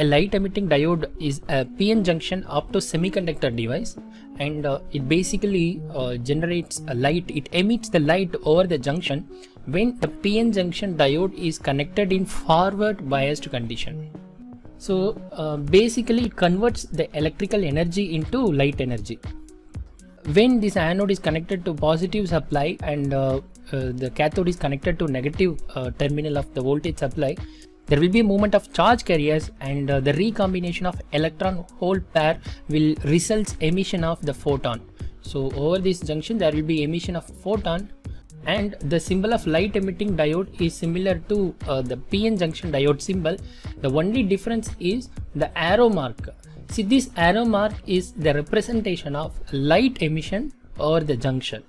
A light emitting diode is a PN junction opto-semiconductor device, and it basically generates a light. It emits the light over the junction when the PN junction diode is connected in forward biased condition. So basically it converts the electrical energy into light energy. When this anode is connected to positive supply and the cathode is connected to negative terminal of the voltage supply, there will be movement of charge carriers, and the recombination of electron hole pair will result emission of the photon. So over this junction there will be emission of photon, and the symbol of light emitting diode is similar to the PN junction diode symbol. The only difference is the arrow mark. See, this arrow mark is the representation of light emission over the junction.